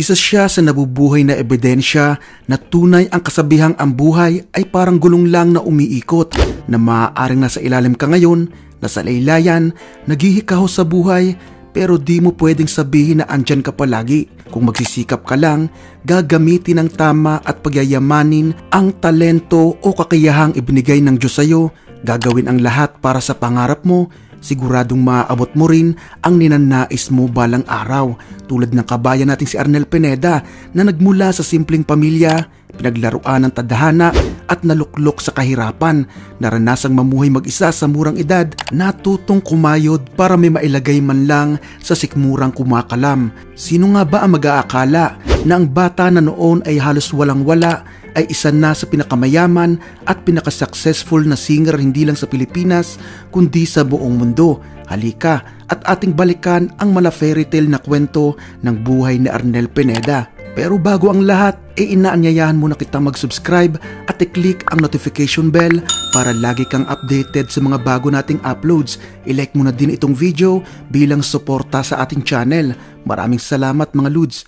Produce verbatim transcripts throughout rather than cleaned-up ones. Isa siya sa nabubuhay na ebidensya na tunay ang kasabihang ang buhay ay parang gulong lang na umiikot, na maaaring nasa ilalim ka ngayon, nasa laylayan, naghihikaho sa buhay, pero di mo pwedeng sabihin na andyan ka palagi. Kung magsisikap ka lang, gagamitin ng tama at pagyayamanin ang talento o kakayahang ibinigay ng Diyos sa'yo, gagawin ang lahat para sa pangarap mo, siguradong maaabot mo rin ang ninanais mo balang araw. Tulad ng kabayan natin si Arnel Pineda na nagmula sa simpleng pamilya, pinaglaruan ng tadhana at naluklok sa kahirapan, naranasang mamuhay mag-isa sa murang edad, natutong kumayod para may mailagay man lang sa sikmurang kumakalam. Sino nga ba ang mag-aakala na ang bata na noon ay halos walang-wala ay isa na sa pinakamayaman at pinakasuccessful na singer hindi lang sa Pilipinas kundi sa buong mundo? Halika at ating balikan ang mala fairy tale na kwento ng buhay ni Arnel Pineda. Pero bago ang lahat, e inaanyayahan muna kita mag-subscribe at i-click ang notification bell para lagi kang updated sa mga bago nating uploads. I-like mo na din itong video bilang suporta sa ating channel. Maraming salamat mga Ludes.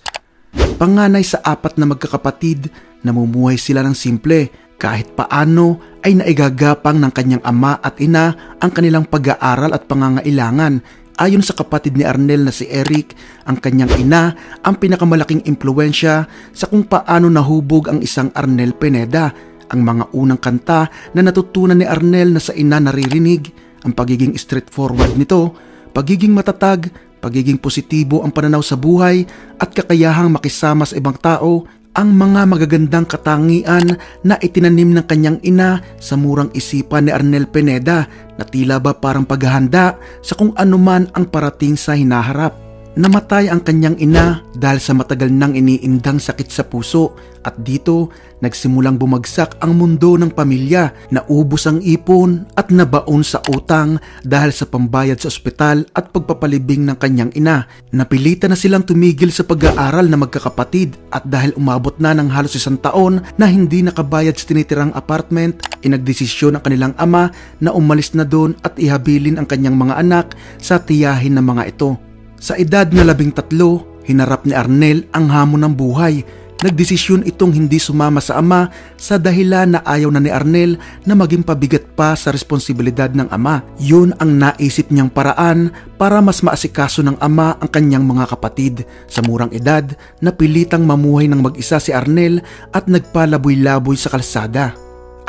Panganay sa apat na magkakapatid, namumuhay sila ng simple. Kahit paano ay naigagapang ng kanyang ama at ina ang kanilang pag-aaral at pangangailangan. Ayon sa kapatid ni Arnel na si Eric, ang kanyang ina ang pinakamalaking impluensya sa kung paano nahubog ang isang Arnel Pineda. Ang mga unang kanta na natutunan ni Arnel na sa ina naririnig, ang pagiging straightforward nito, pagiging matatag, pagiging positibo ang pananaw sa buhay at kakayahang makisama sa ibang tao, ang mga magagandang katangian na itinanim ng kanyang ina sa murang isipan ni Arnel Pineda na tila ba parang paghahanda sa kung anuman ang parating sa hinaharap. Namatay ang kanyang ina dahil sa matagal nang iniindang sakit sa puso at dito nagsimulang bumagsak ang mundo ng pamilya. Naubos ang ipon at nabaon sa utang dahil sa pambayad sa ospital at pagpapalibing ng kanyang ina. Napilitan na silang tumigil sa pag-aaral na magkakapatid at dahil umabot na ng halos isang taon na hindi nakabayad sa tinitirang apartment, inagdesisyon ang kanilang ama na umalis na doon at ihabilin ang kanyang mga anak sa tiyahin ng mga ito. Sa edad na labing tatlo, hinarap ni Arnel ang hamon ng buhay. Nagdesisyon itong hindi sumama sa ama sa dahilan na ayaw na ni Arnel na maging pabigat pa sa responsibilidad ng ama. Yun ang naisip niyang paraan para mas maasikaso ng ama ang kanyang mga kapatid. Sa murang edad, napilitang mamuhay ng mag-isa si Arnel at nagpalaboy-laboy sa kalsada.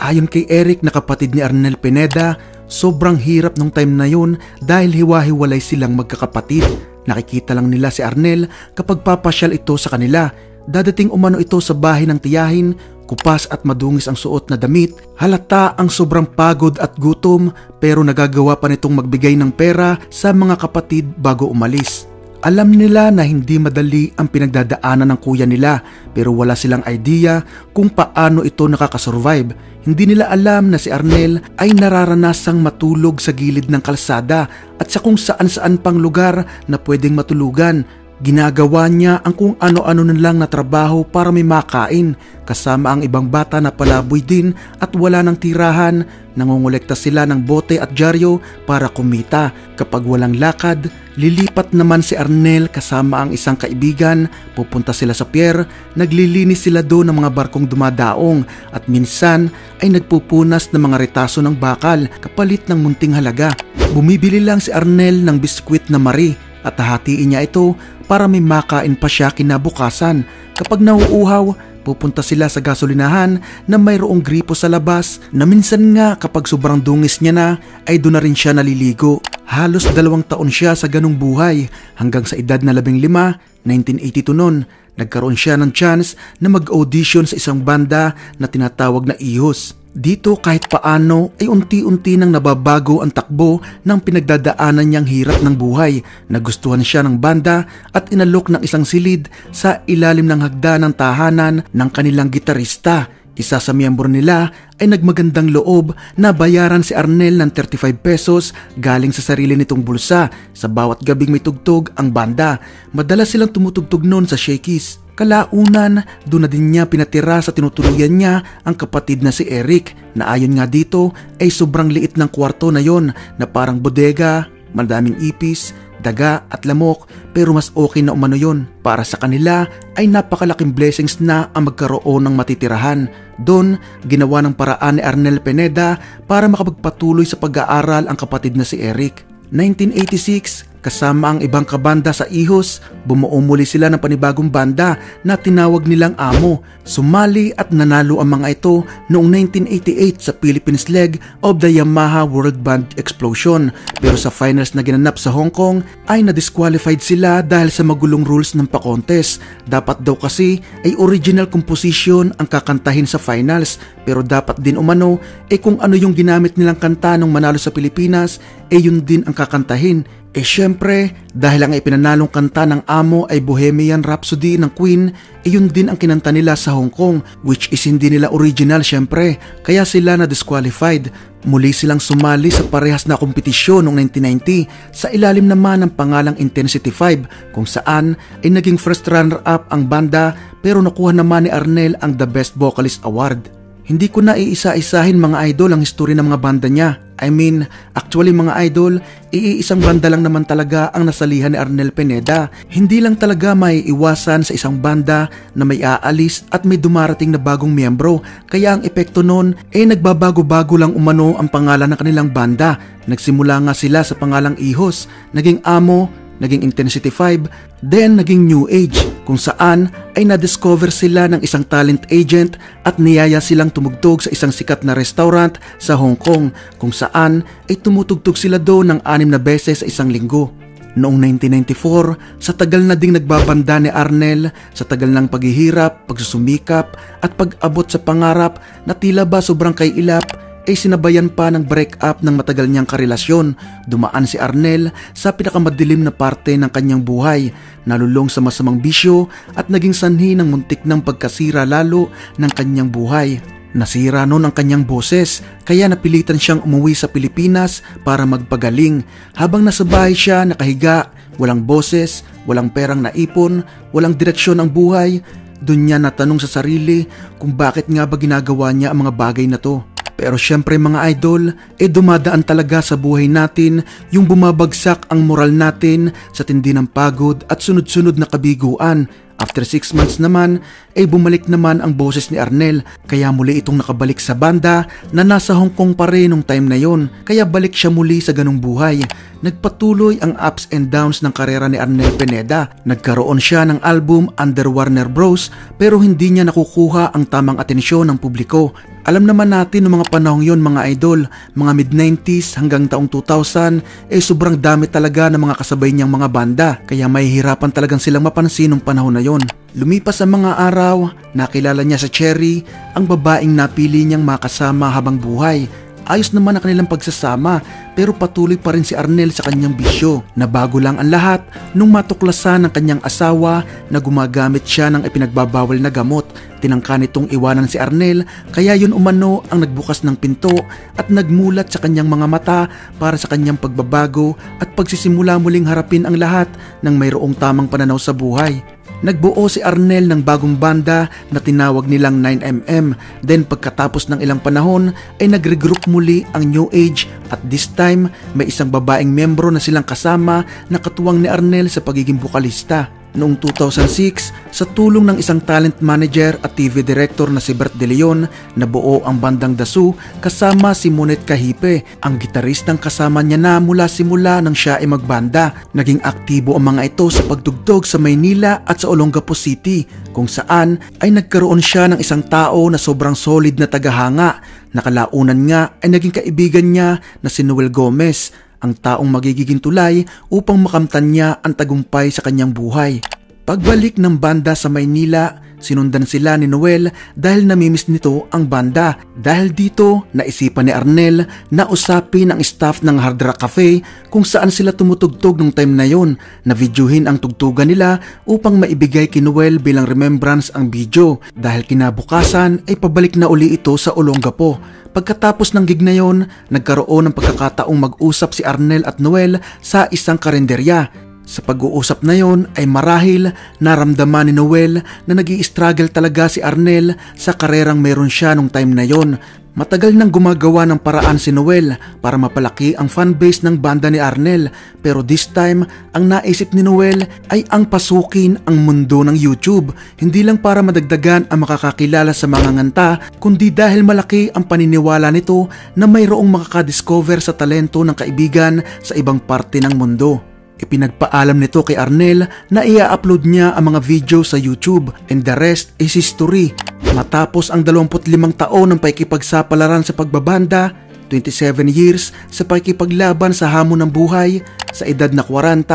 Ayon kay Eric na kapatid ni Arnel Pineda, sobrang hirap nung time na yun dahil hiwa-hiwalay silang magkakapatid. Nakikita lang nila si Arnel kapag papasyal ito sa kanila. Dadating umano ito sa bahay ng tiyahin, kupas at madungis ang suot na damit, halata ang sobrang pagod at gutom pero nagagawa pa nitong magbigay ng pera sa mga kapatid bago umalis. Alam nila na hindi madali ang pinagdadaanan ng kuya nila pero wala silang idea kung paano ito nakakasurvive. Hindi nila alam na si Arnel ay nararanasang matulog sa gilid ng kalsada at sa kung saan-saan pang lugar na pwedeng matulugan. Ginagawa niya ang kung ano-ano nilang na trabaho para may makain kasama ang ibang bata na palaboy din at wala ng tirahan. Nangongolekta sila ng bote at dyaryo para kumita. Kapag walang lakad, lilipat naman si Arnel kasama ang isang kaibigan, pupunta sila sa pier, naglilinis sila doon ng mga barkong dumadaong at minsan ay nagpupunas ng mga retaso ng bakal kapalit ng munting halaga. Bumibili lang si Arnel ng biskwit na mari at hahatiin niya ito para may makain pa siya kinabukasan. Kapag nauuhaw, pupunta sila sa gasolinahan na mayroong gripo sa labas na minsan nga kapag sobrang dungis niya na ay doon na rin siya naliligo. Halos dalawang taon siya sa ganung buhay hanggang sa edad na labing lima, nineteen eighty-two noon, nagkaroon siya ng chance na mag-audition sa isang banda na tinatawag na Ihos. Dito kahit paano ay unti-unti nang nababago ang takbo ng pinagdadaanan niyang hirap ng buhay. Nagustuhan siya ng banda at inalok ng isang silid sa ilalim ng hagda ng tahanan ng kanilang gitarista. Isa sa miyembro nila ay nagmagandang loob na bayaran si Arnel ng thirty-five pesos galing sa sarili nitong bulsa. Sa bawat gabing may tugtog ang banda. Madalas silang tumutugtog noon sa Shakey's. Kalaunan, doon na din niya pinatira sa tinutuluyan niya ang kapatid na si Eric na ayon nga dito ay sobrang liit ng kwarto na yon na parang bodega, madaming ipis, daga at lamok, pero mas okay na umano yun. Para sa kanila ay napakalaking blessings na ang magkaroon ng matitirahan. Doon, ginawa ng paraan ni Arnel Pineda para makapagpatuloy sa pag-aaral ang kapatid na si Eric. nineteen eighty-six, kasama ang ibang kabanda sa Ihos, bumuo muli sila ng panibagong banda na tinawag nilang Amo. Sumali at nanalo ang mga ito noong nineteen eighty-eight sa Philippines leg of the Yamaha World Band Explosion. Pero sa finals na ginanap sa Hong Kong ay na-disqualified sila dahil sa magulong rules ng pa-contest. Dapat daw kasi ay original composition ang kakantahin sa finals, pero dapat din umano eh kung ano yung ginamit nilang kanta nung manalo sa Pilipinas eh yun din ang kakantahin. E syempre, dahil ang ipinanalong kanta ng Amo ay Bohemian Rhapsody ng Queen, e yun din ang kinanta nila sa Hong Kong, which is hindi nila original syempre, kaya sila na-disqualified. Muli silang sumali sa parehas na kompetisyon noong nineteen ninety sa ilalim naman ng pangalang Intensity five, kung saan ay naging first runner-up ang banda pero nakuha naman ni Arnel ang The Best Vocalist Award. Hindi ko na iisa-isahin mga idol ang history ng mga banda niya. I mean, actually mga idol, iisang banda lang naman talaga ang nasalihan ni Arnel Pineda. Hindi lang talaga may iwasan sa isang banda na may aalis at may dumarating na bagong miyembro. Kaya ang epekto nun, eh nagbabago-bago lang umano ang pangalan ng kanilang banda. Nagsimula nga sila sa pangalang Ihos, naging Amo, naging Intensity five, then naging New Age, kung saan ay na-discover sila ng isang talent agent at niyaya silang tumugtog sa isang sikat na restaurant sa Hong Kong, kung saan ay tumutugtog sila doon ng anim na beses sa isang linggo. Noong nineteen ninety-four, sa tagal na ding nagbabanda ni Arnel, sa tagal ng paghihirap, pagsusumikap at pag-abot sa pangarap na tila ba sobrang kailap, ay sinabayan pa ng break-up ng matagal niyang karelasyon. Dumaan si Arnel sa pinakamadilim na parte ng kanyang buhay, nalulong sa masamang bisyo at naging sanhi ng muntik ng pagkasira lalo ng kanyang buhay. Nasira noon ang kanyang boses, kaya napilitan siyang umuwi sa Pilipinas para magpagaling. Habang nasa bahay siya, nakahiga, walang boses, walang perang naipon, walang direksyon ang buhay, doon niya natanong sa sarili kung bakit nga ba ginagawa niya ang mga bagay na to. Pero syempre mga idol, eh dumadaan talaga sa buhay natin yung bumabagsak ang moral natin sa tindi ng pagod at sunod-sunod na kabiguan. After six months naman, eh bumalik naman ang boses ni Arnel, kaya muli itong nakabalik sa banda na nasa Hong Kong pa rin nung time na yon, kaya balik siya muli sa ganung buhay. Nagpatuloy ang ups and downs ng karera ni Arnel Pineda. Nagkaroon siya ng album under Warner Bros pero hindi niya nakukuha ang tamang atensyon ng publiko. Alam naman natin noong mga panahong yon mga idol, mga mid nineties hanggang taong two thousand, eh sobrang dami talaga ng mga kasabay niyang mga banda, kaya mahihirapan talagang silang mapansin nung panahon na yon. Lumipas ang mga araw, nakilala niya sa Cherry, ang babaeng napili niyang makasama habang buhay. Ayos naman ang kanilang pagsasama pero patuloy pa rin si Arnel sa kanyang bisyo. Nabago lang ang lahat nung matuklasan ng kanyang asawa na gumagamit siya ng ipinagbabawal na gamot. Tinangka nitong iwanan si Arnel, kaya yun umano ang nagbukas ng pinto at nagmulat sa kanyang mga mata para sa kanyang pagbabago at pagsisimula muling harapin ang lahat ng mayroong tamang pananaw sa buhay. Nagbuo si Arnel ng bagong banda na tinawag nilang nine M M. Then pagkatapos ng ilang panahon ay nag-regroup muli ang New Age at this time may isang babaeng membro na silang kasama na katuwang ni Arnel sa pagiging vokalista. Noong two thousand six, sa tulong ng isang talent manager at T V director na si Bert De Leon, nabuo ang bandang Daso kasama si Monet Kahipe, ang gitaristang kasama niya na mula simula nang siya ay magbanda. Naging aktibo ang mga ito sa pagdugtog sa Maynila at sa Olongapo City, kung saan ay nagkaroon siya ng isang tao na sobrang solid na tagahanga. Nakalaunan nga ay naging kaibigan niya na si Noel Gomez, ang taong magigiging tulay upang makamtan niya ang tagumpay sa kanyang buhay. Pagbalik ng banda sa Maynila, sinundan sila ni Noel dahil namimiss nito ang banda. Dahil dito, naisipan ni Arnel na usapin ang staff ng Hard Rock Cafe kung saan sila tumutugtog nung time na yon, na videohin ang tugtugan nila upang maibigay kay Noel bilang remembrance ang video. Dahil kinabukasan ay pabalik na uli ito sa Olongapo. Pagkatapos ng gig na yon, nagkaroon ng pagkakataong mag-usap si Arnel at Noel sa isang karinderya. Sa pag-uusap na yon ay marahil naramdaman ni Noel na nag-i-struggle talaga si Arnel sa karerang meron siya nung time na yon. Matagal nang gumagawa ng paraan si Noel para mapalaki ang fanbase ng banda ni Arnel, pero this time ang naisip ni Noel ay ang pasukin ang mundo ng YouTube, hindi lang para madagdagan ang makakakilala sa mga nganta kundi dahil malaki ang paniniwala nito na mayroong makakadiscover sa talento ng kaibigan sa ibang parte ng mundo. Ipinagpaalam nito kay Arnel na i-upload niya ang mga video sa YouTube and the rest is history. Matapos ang dalawampu't limang taon ng pakikipagsapalaran sa pagbabanda, twenty-seven years sa pakikipaglaban sa hamon ng buhay, sa edad na forty,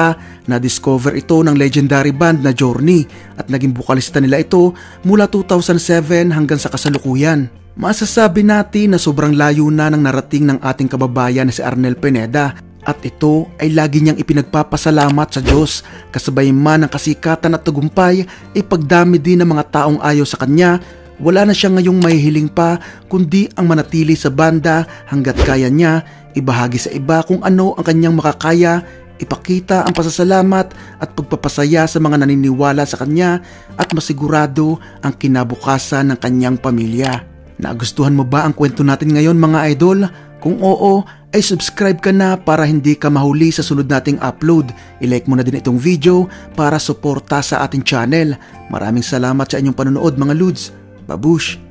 na-discover ito ng legendary band na Journey at naging bukalista nila ito mula two thousand seven hanggang sa kasalukuyan. Masasabi natin na sobrang layo na ng narating ng ating kababayan na si Arnel Pineda. At ito ay lagi niyang ipinagpapasalamat sa Diyos, kasabay man ang kasikatan at tagumpay, ipagdami din ng mga taong ayaw sa kanya. Wala na siya ngayong mahihiling pa kundi ang manatili sa banda hanggat kaya niya, ibahagi sa iba kung ano ang kanyang makakaya, ipakita ang pasasalamat at pagpapasaya sa mga naniniwala sa kanya at masigurado ang kinabukasan ng kanyang pamilya. Nagustuhan mo ba ang kwento natin ngayon mga idol? Kung oo, ay subscribe ka na para hindi ka mahuli sa sunod nating upload. I-like mo na din itong video para suporta sa ating channel. Maraming salamat sa inyong panonood mga Ludes. Babush!